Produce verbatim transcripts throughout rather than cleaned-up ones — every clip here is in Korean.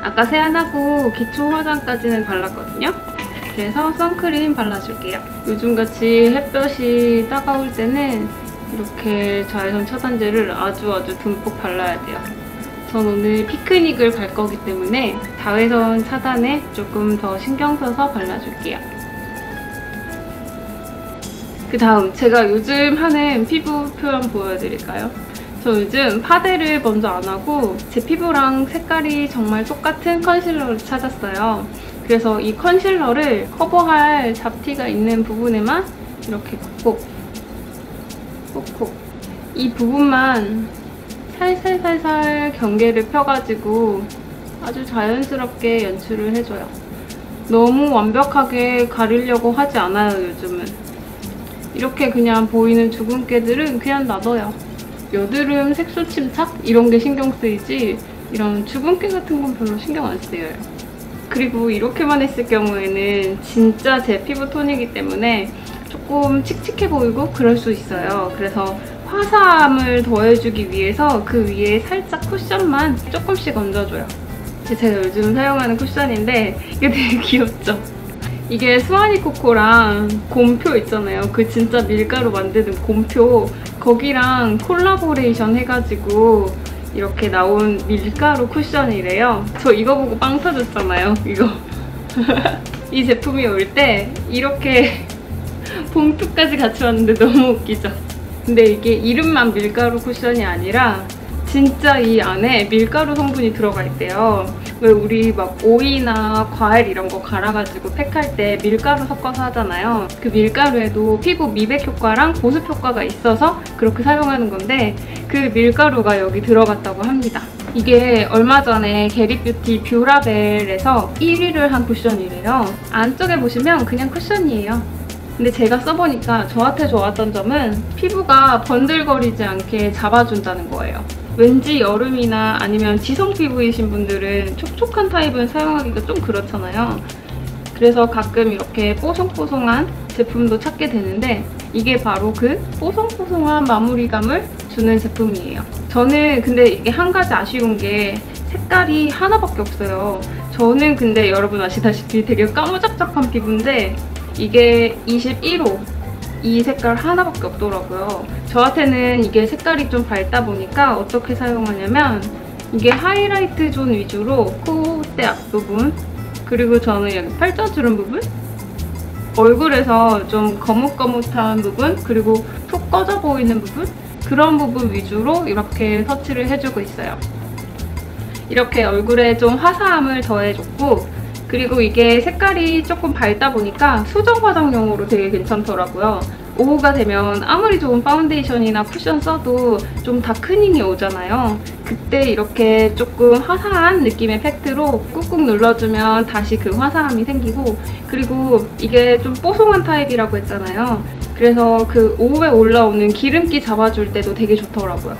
아까 세안하고 기초 화장까지는 발랐거든요. 그래서 선크림 발라줄게요. 요즘같이 햇볕이 따가울 때는 이렇게 자외선 차단제를 아주 아주 듬뿍 발라야 돼요. 전 오늘 피크닉을 갈 거기 때문에 자외선 차단에 조금 더 신경 써서 발라줄게요. 그 다음 제가 요즘 하는 피부 표현 보여드릴까요? 저 요즘 파데를 먼저 안 하고 제 피부랑 색깔이 정말 똑같은 컨실러를 찾았어요. 그래서 이 컨실러를 커버할 잡티가 있는 부분에만 이렇게 콕콕 콕콕 이 부분만 살살살살 경계를 펴가지고 아주 자연스럽게 연출을 해줘요. 너무 완벽하게 가리려고 하지 않아요, 요즘은. 이렇게 그냥 보이는 주근깨들은 그냥 놔둬요. 여드름, 색소 침착 이런 게 신경 쓰이지 이런 주근깨 같은 건 별로 신경 안 쓰여요. 그리고 이렇게만 했을 경우에는 진짜 제 피부 톤이기 때문에 조금 칙칙해 보이고 그럴 수 있어요. 그래서 화사함을 더해주기 위해서 그 위에 살짝 쿠션만 조금씩 얹어줘요. 제가 요즘 사용하는 쿠션인데 이게 되게 귀엽죠? 이게 스와니 코코랑 곰표 있잖아요. 그 진짜 밀가루 만드는 곰표 거기랑 콜라보레이션 해가지고 이렇게 나온 밀가루 쿠션이래요. 저 이거 보고 빵 터졌잖아요, 이거. 이 제품이 올 때 이렇게 봉투까지 같이 왔는데 너무 웃기죠? 근데 이게 이름만 밀가루 쿠션이 아니라 진짜 이 안에 밀가루 성분이 들어가 있대요. 왜 우리 막 오이나 과일 이런 거 갈아가지고 팩할 때 밀가루 섞어서 하잖아요. 그 밀가루에도 피부 미백 효과랑 보습 효과가 있어서 그렇게 사용하는 건데 그 밀가루가 여기 들어갔다고 합니다. 이게 얼마 전에 게릿뷰티 뷰라벨에서 일 위를 한 쿠션이래요. 안쪽에 보시면 그냥 쿠션이에요. 근데 제가 써보니까 저한테 좋았던 점은 피부가 번들거리지 않게 잡아준다는 거예요. 왠지 여름이나 아니면 지성 피부이신 분들은 촉촉한 타입은 사용하기가 좀 그렇잖아요. 그래서 가끔 이렇게 뽀송뽀송한 제품도 찾게 되는데 이게 바로 그 뽀송뽀송한 마무리감을 주는 제품이에요. 저는 근데 이게 한 가지 아쉬운 게 색깔이 하나밖에 없어요. 저는 근데 여러분 아시다시피 되게 까무잡잡한 피부인데 이게 이십일 호 이 색깔 하나밖에 없더라고요. 저한테는 이게 색깔이 좀 밝다 보니까 어떻게 사용하냐면 이게 하이라이트 존 위주로 콧대 앞부분 그리고 저는 여기 팔자주름 부분 얼굴에서 좀 거뭇거뭇한 부분 그리고 톡 꺼져 보이는 부분 그런 부분 위주로 이렇게 터치를 해주고 있어요. 이렇게 얼굴에 좀 화사함을 더해줬고 그리고 이게 색깔이 조금 밝다 보니까 수정 화장용으로 되게 괜찮더라고요. 오후가 되면 아무리 좋은 파운데이션이나 쿠션 써도 좀 다크닝이 오잖아요. 그때 이렇게 조금 화사한 느낌의 팩트로 꾹꾹 눌러주면 다시 그 화사함이 생기고 그리고 이게 좀 뽀송한 타입이라고 했잖아요. 그래서 그 오후에 올라오는 기름기 잡아줄 때도 되게 좋더라고요.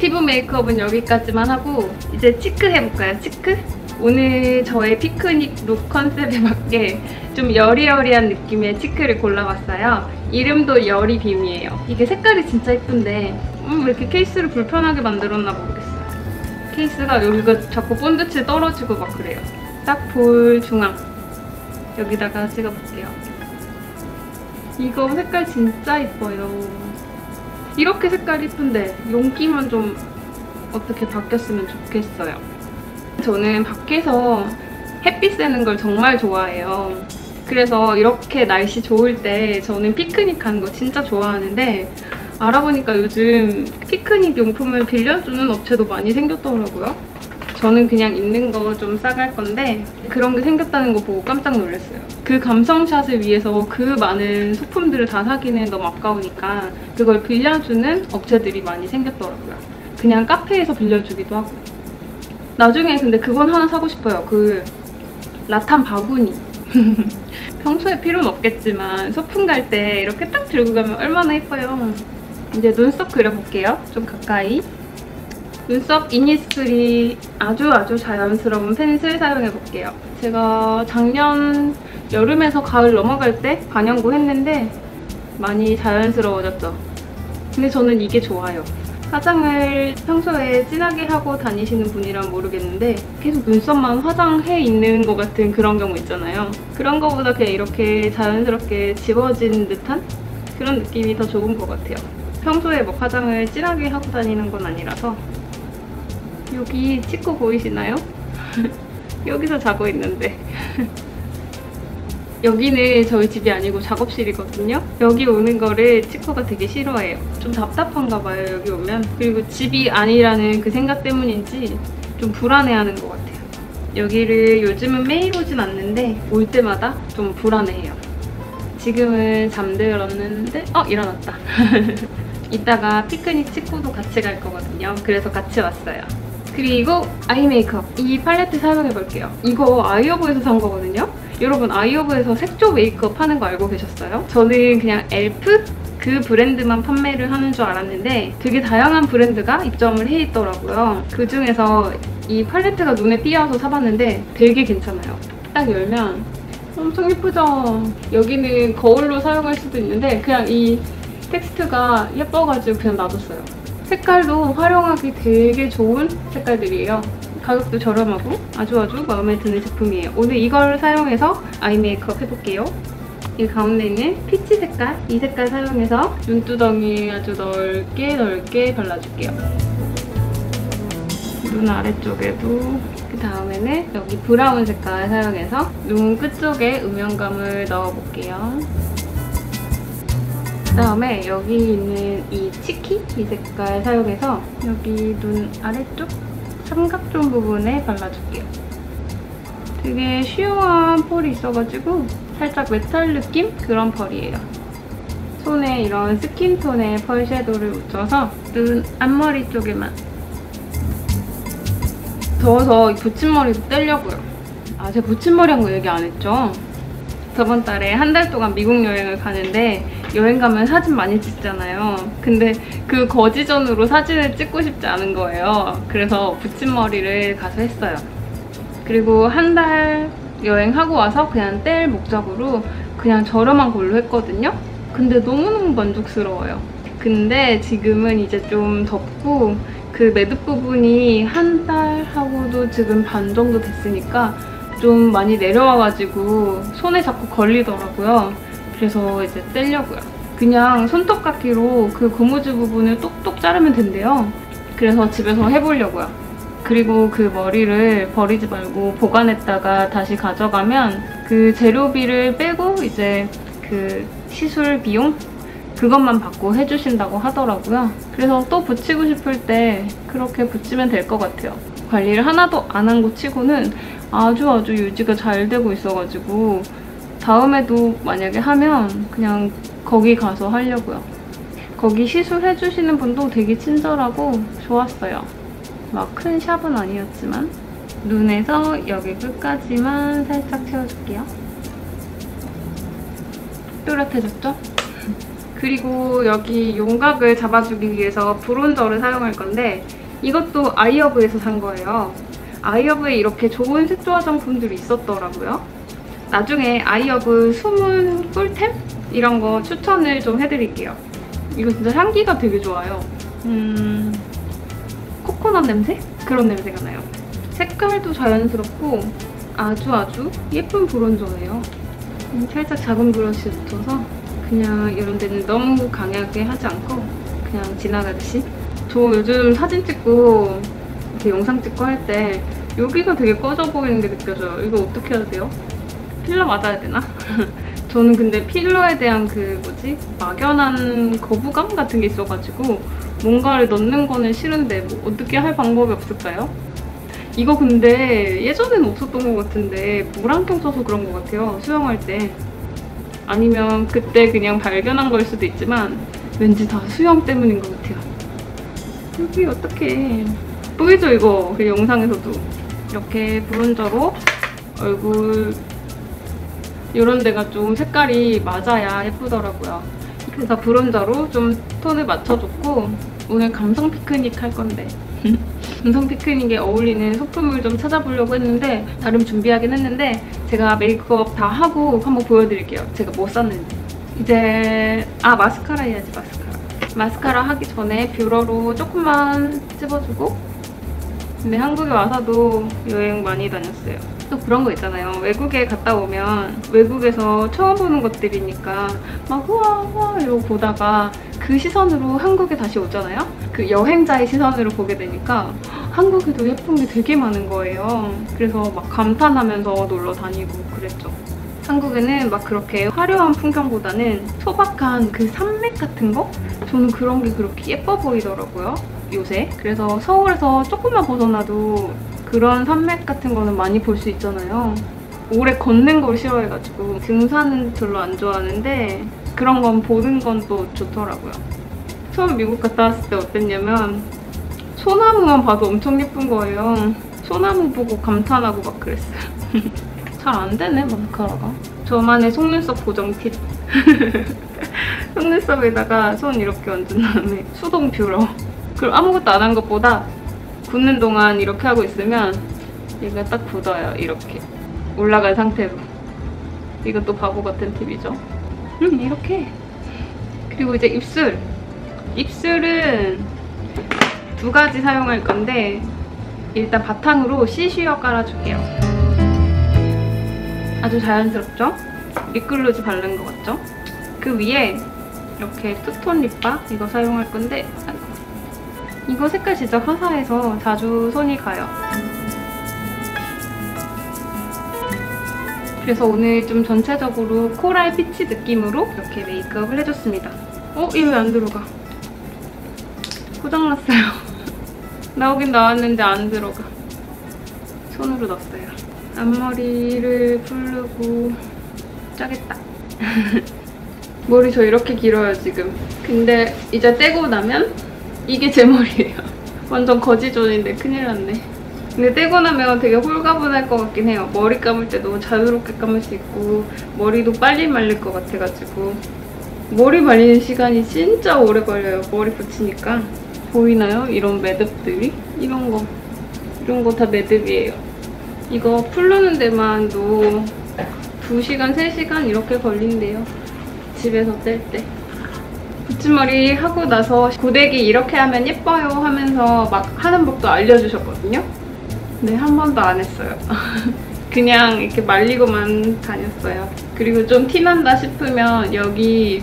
피부 메이크업은 여기까지만 하고 이제 치크 해볼까요? 치크? 오늘 저의 피크닉 룩 컨셉에 맞게 좀 여리여리한 느낌의 치크를 골라봤어요. 이름도 여리빔이에요. 이게 색깔이 진짜 예쁜데 음, 왜 이렇게 케이스를 불편하게 만들었나 모르겠어요. 케이스가 여기가 자꾸 본드칠 떨어지고 막 그래요. 딱 볼 중앙 여기다가 찍어볼게요. 이거 색깔 진짜 예뻐요. 이렇게 색깔이 예쁜데 용기만 좀 어떻게 바뀌었으면 좋겠어요. 저는 밖에서 햇빛 쐬는 걸 정말 좋아해요. 그래서 이렇게 날씨 좋을 때 저는 피크닉 가는 거 진짜 좋아하는데 알아보니까 요즘 피크닉 용품을 빌려주는 업체도 많이 생겼더라고요. 저는 그냥 있는 거 좀 싸갈 건데 그런 게 생겼다는 거 보고 깜짝 놀랐어요. 그 감성샷을 위해서 그 많은 소품들을 다 사기는 너무 아까우니까 그걸 빌려주는 업체들이 많이 생겼더라고요. 그냥 카페에서 빌려주기도 하고 나중에 근데 그건 하나 사고 싶어요. 그 라탄 바구니 평소에 필요는 없겠지만 소풍 갈 때 이렇게 딱 들고 가면 얼마나 예뻐요. 이제 눈썹 그려볼게요. 좀 가까이. 눈썹 이니스프리 아주 아주 자연스러운 펜슬 사용해볼게요. 제가 작년 여름에서 가을 넘어갈 때 반영구 했는데 많이 자연스러워졌죠. 근데 저는 이게 좋아요. 화장을 평소에 진하게 하고 다니시는 분이란 모르겠는데 계속 눈썹만 화장해 있는 것 같은 그런 경우 있잖아요. 그런 거보다 그냥 이렇게 자연스럽게 지워진 듯한 그런 느낌이 더 좋은 것 같아요. 평소에 뭐 화장을 진하게 하고 다니는 건 아니라서. 여기 치코 보이시나요? 여기서 자고 있는데 여기는 저희 집이 아니고 작업실이거든요. 여기 오는 거를 치코가 되게 싫어해요. 좀 답답한가 봐요, 여기 오면. 그리고 집이 아니라는 그 생각 때문인지 좀 불안해하는 것 같아요. 여기를 요즘은 매일 오진 않는데 올 때마다 좀 불안해해요. 지금은 잠들었는데 어? 일어났다. 이따가 피크닉 치코도 같이 갈 거거든요. 그래서 같이 왔어요. 그리고 아이 메이크업. 이 팔레트 사용해볼게요. 이거 아이허브에서 산 거거든요. 여러분, 아이허브에서 색조 메이크업 하는 거 알고 계셨어요? 저는 그냥 엘프? 그 브랜드만 판매를 하는 줄 알았는데 되게 다양한 브랜드가 입점을 해 있더라고요. 그 중에서 이 팔레트가 눈에 띄어서 사봤는데 되게 괜찮아요. 딱 열면 엄청 예쁘죠? 여기는 거울로 사용할 수도 있는데 그냥 이 텍스트가 예뻐가지고 그냥 놔뒀어요. 색깔도 활용하기 되게 좋은 색깔들이에요. 가격도 저렴하고 아주 아주 마음에 드는 제품이에요. 오늘 이걸 사용해서 아이 메이크업 해볼게요. 이 가운데 있는 피치 색깔, 이 색깔 사용해서 눈두덩이 아주 넓게 넓게 발라줄게요. 눈 아래쪽에도. 그 다음에는 여기 브라운 색깔 사용해서 눈 끝쪽에 음영감을 넣어볼게요. 그 다음에 여기 있는 이 치키, 이 색깔 사용해서 여기 눈 아래쪽 삼각존 부분에 발라줄게요. 되게 쉬워한 펄이 있어가지고 살짝 메탈 느낌? 그런 펄이에요. 손에 이런 스킨톤의 펄 섀도우를 묻혀서 눈 앞머리 쪽에만. 더워서 이 붙임머리도 떼려고요. 아, 제가 붙임머리 한 거 얘기 안 했죠? 저번 달에 한 달 동안 미국 여행을 가는데 여행 가면 사진 많이 찍잖아요. 근데 그 거지전으로 사진을 찍고 싶지 않은 거예요. 그래서 붙임머리를 가서 했어요. 그리고 한 달 여행하고 와서 그냥 뗄 목적으로 그냥 저렴한 걸로 했거든요. 근데 너무너무 만족스러워요. 근데 지금은 이제 좀 덥고 그 매듭 부분이 한 달하고도 지금 반 정도 됐으니까 좀 많이 내려와가지고 손에 자꾸 걸리더라고요. 그래서 이제 떼려고요. 그냥 손톱깎이로 그 고무줄 부분을 똑똑 자르면 된대요. 그래서 집에서 해보려고요. 그리고 그 머리를 버리지 말고 보관했다가 다시 가져가면 그 재료비를 빼고 이제 그 시술 비용? 그것만 받고 해주신다고 하더라고요. 그래서 또 붙이고 싶을 때 그렇게 붙이면 될 것 같아요. 관리를 하나도 안 한 거 치고는 아주 아주 유지가 잘 되고 있어가지고 다음에도 만약에 하면 그냥 거기 가서 하려고요. 거기 시술해주시는 분도 되게 친절하고 좋았어요. 막 큰 샵은 아니었지만 눈에서 여기 끝까지만 살짝 채워줄게요. 또렷해졌죠? 그리고 여기 윤곽을 잡아주기 위해서 브론저를 사용할 건데 이것도 아이허브에서 산 거예요. 아이허브에 이렇게 좋은 색조 화장품들이 있었더라고요. 나중에 아이허브 숨은 꿀템? 이런 거 추천을 좀 해드릴게요. 이거 진짜 향기가 되게 좋아요. 음... 코코넛 냄새? 그런 냄새가 나요. 색깔도 자연스럽고 아주 아주 예쁜 브론저예요. 살짝 작은 브러쉬 붙여서 그냥 이런 데는 너무 강하게 하지 않고 그냥 지나가듯이. 저 요즘 사진 찍고 이렇게 영상 찍고 할 때 여기가 되게 꺼져 보이는 게 느껴져요. 이거 어떻게 해야 돼요? 필러 맞아야 되나? 저는 근데 필러에 대한 그 뭐지? 막연한 거부감 같은 게 있어가지고 뭔가를 넣는 거는 싫은데 뭐 어떻게 할 방법이 없을까요? 이거 근데 예전엔 없었던 것 같은데 물안경 써서 그런 것 같아요. 수영할 때. 아니면 그때 그냥 발견한 걸 수도 있지만 왠지 다 수영 때문인 것 같아요. 여기 어떡해. 보이죠 이거? 그 영상에서도. 이렇게 브론저로 얼굴 이런 데가 좀 색깔이 맞아야 예쁘더라고요. 그래서 브론저로 좀 톤을 맞춰줬고 오늘 감성 피크닉 할 건데 감성 피크닉에 어울리는 소품을 좀 찾아보려고 했는데 나름 준비하긴 했는데 제가 메이크업 다 하고 한번 보여드릴게요. 제가 뭐 썼는지. 이제 아 마스카라 해야지 마스카라. 마스카라 하기 전에 뷰러로 조금만 찝어주고 근데 한국에 와서도 여행 많이 다녔어요. 또 그런 거 있잖아요. 외국에 갔다 오면 외국에서 처음 보는 것들이니까 막 우와 우와 이러고 보다가 그 시선으로 한국에 다시 오잖아요? 그 여행자의 시선으로 보게 되니까 한국에도 예쁜 게 되게 많은 거예요. 그래서 막 감탄하면서 놀러 다니고 그랬죠. 한국에는 막 그렇게 화려한 풍경보다는 소박한 그 산맥 같은 거? 저는 그런 게 그렇게 예뻐 보이더라고요, 요새. 그래서 서울에서 조금만 벗어나도 그런 산맥 같은 거는 많이 볼 수 있잖아요. 오래 걷는 걸 싫어해가지고 등산은 별로 안 좋아하는데 그런 건 보는 건 또 좋더라고요. 처음 미국 갔다 왔을 때 어땠냐면 소나무만 봐도 엄청 예쁜 거예요. 소나무 보고 감탄하고 막 그랬어요. 잘 안 되네, 마스카라가. 저만의 속눈썹 고정 팁. 속눈썹에다가 손 이렇게 얹은 다음에 수동 뷰러. 그리고 아무것도 안 한 것보다 굳는 동안 이렇게 하고 있으면 얘가 딱 굳어요, 이렇게. 올라간 상태로. 이건 또 바보 같은 팁이죠. 음, 이렇게. 그리고 이제 입술. 입술은 두 가지 사용할 건데 일단 바탕으로 시쉬어 깔아줄게요. 아주 자연스럽죠? 립글로즈 바른 것 같죠? 그 위에 이렇게 투톤 립밤 이거 사용할 건데 이거 색깔 진짜 화사해서 자주 손이 가요. 그래서 오늘 좀 전체적으로 코랄 피치 느낌으로 이렇게 메이크업을 해줬습니다. 어? 얘 왜 안 들어가? 고장났어요. 나오긴 나왔는데 안 들어가. 손으로 넣었어요. 앞머리를 풀르고 짜겠다. 머리 저 이렇게 길어요, 지금. 근데 이제 떼고 나면 이게 제 머리예요. 완전 거지존인데 큰일 났네. 근데 떼고 나면 되게 홀가분할 것 같긴 해요. 머리 감을 때 너무 자유롭게 감을 수 있고 머리도 빨리 말릴 것 같아가지고 머리 말리는 시간이 진짜 오래 걸려요. 머리 붙이니까. 보이나요? 이런 매듭들이? 이런 거. 이런 거 다 매듭이에요. 이거 풀르는 데만도 두 시간, 세 시간 이렇게 걸린대요. 집에서 뗄 때. 붙임머리 하고 나서 고데기 이렇게 하면 예뻐요 하면서 막 하는 법도 알려주셨거든요. 네, 한 번도 안 했어요. 그냥 이렇게 말리고만 다녔어요. 그리고 좀 티난다 싶으면 여기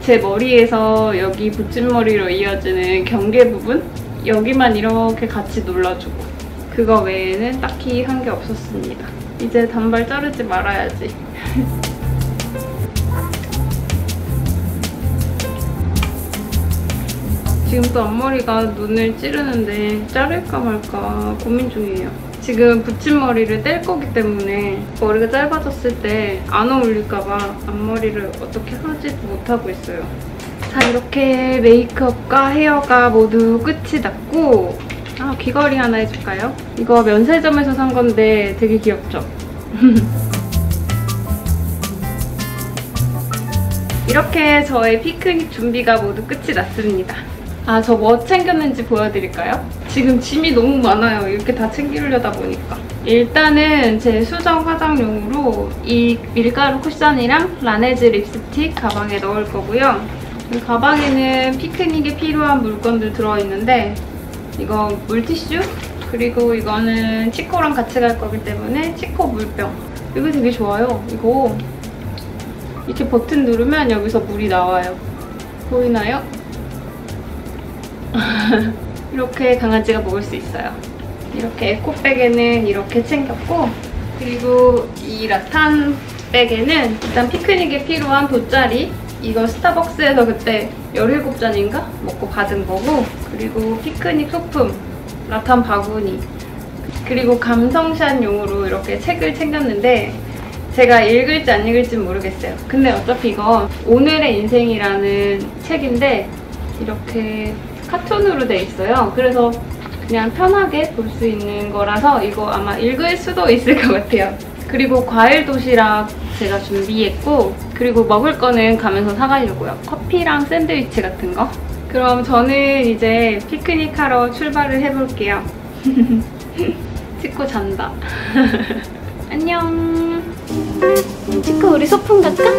제 머리에서 여기 붙임머리로 이어지는 경계 부분? 여기만 이렇게 같이 눌러주고 그거 외에는 딱히 한 게 없었습니다. 이제 단발 자르지 말아야지. 지금 또 앞머리가 눈을 찌르는데 자를까 말까 고민 중이에요. 지금 붙임머리를 뗄 거기 때문에 머리가 짧아졌을 때 안 어울릴까 봐 앞머리를 어떻게 하지도 못하고 있어요. 자, 이렇게 메이크업과 헤어가 모두 끝이 났고 아, 귀걸이 하나 해줄까요? 이거 면세점에서 산 건데 되게 귀엽죠? 이렇게 저의 피크닉 준비가 모두 끝이 났습니다. 아, 저 뭐 챙겼는지 보여드릴까요? 지금 짐이 너무 많아요. 이렇게 다 챙기려다 보니까. 일단은 제 수정 화장용으로 이 밀가루 쿠션이랑 라네즈 립스틱 가방에 넣을 거고요. 이 가방에는 피크닉에 필요한 물건들 들어있는데 이거 물티슈? 그리고 이거는 치코랑 같이 갈 거기 때문에 치코 물병. 이거 되게 좋아요. 이거 이렇게 버튼 누르면 여기서 물이 나와요. 보이나요? 이렇게 강아지가 먹을 수 있어요. 이렇게 에코백에는 이렇게 챙겼고 그리고 이 라탄 백에는 일단 피크닉에 필요한 돗자리 이거 스타벅스에서 그때 열일곱 잔인가? 먹고 받은 거고 그리고 피크닉 소품 라탄 바구니 그리고 감성샷용으로 이렇게 책을 챙겼는데 제가 읽을지 안 읽을지 모르겠어요. 근데 어차피 이거 오늘의 인생이라는 책인데 이렇게 카툰으로 돼 있어요. 그래서 그냥 편하게 볼 수 있는 거라서 이거 아마 읽을 수도 있을 것 같아요. 그리고 과일 도시락 제가 준비했고, 그리고 먹을 거는 가면서 사가려고요. 커피랑 샌드위치 같은 거. 그럼 저는 이제 피크닉 하러 출발을 해볼게요. 치코 잔다. 안녕. 치코 우리 소풍 갈까?